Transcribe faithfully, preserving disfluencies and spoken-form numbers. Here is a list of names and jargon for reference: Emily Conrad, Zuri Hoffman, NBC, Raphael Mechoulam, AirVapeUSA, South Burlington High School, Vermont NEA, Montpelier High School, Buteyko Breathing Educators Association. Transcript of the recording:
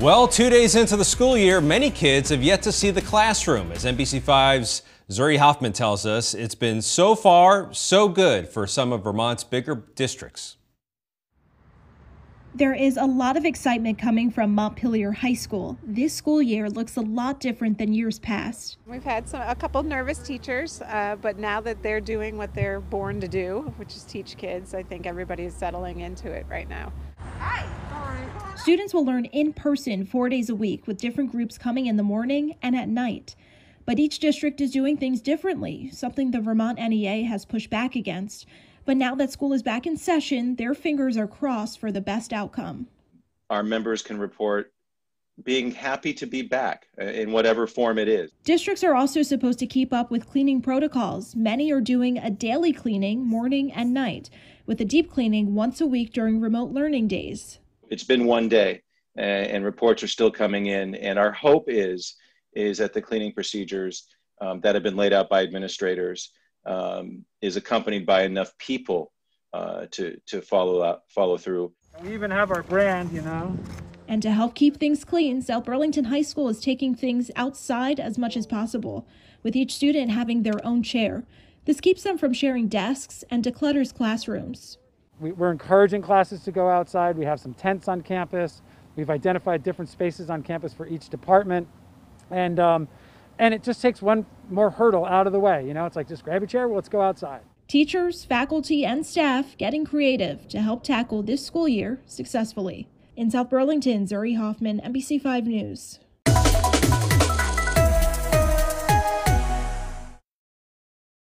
Well, two days into the school year, many kids have yet to see the classroom. As N B C five's Zuri Hoffman tells us, it's been so far so good for some of Vermont's bigger districts. There is a lot of excitement coming from Montpelier High School. This school year looks a lot different than years past. We've had some, a couple nervous teachers, uh, but now that they're doing what they're born to do, which is teach kids, I think everybody's settling into it right now. Hi. Hi. Students will learn in person four days a week with different groups coming in the morning and at night. But each district is doing things differently, something the Vermont N E A has pushed back against. But now that school is back in session, their fingers are crossed for the best outcome. Our members can report being happy to be back in whatever form it is. Districts are also supposed to keep up with cleaning protocols. Many are doing a daily cleaning morning and night, with a deep cleaning once a week during remote learning days. It's been one day and reports are still coming in, and our hope is is that the cleaning procedures um, that have been laid out by administrators Um, is accompanied by enough people uh, to, to follow up, follow through. We even have our brand, you know. And to help keep things clean, South Burlington High School is taking things outside as much as possible, with each student having their own chair. This keeps them from sharing desks and declutters classrooms. We, we're encouraging classes to go outside. We have some tents on campus. We've identified different spaces on campus for each department. And um, And it just takes one more hurdle out of the way. You know, it's like, just grab a chair, let's go outside. Teachers, faculty, and staff getting creative to help tackle this school year successfully. In South Burlington, Zuri Hoffman, N B C five News.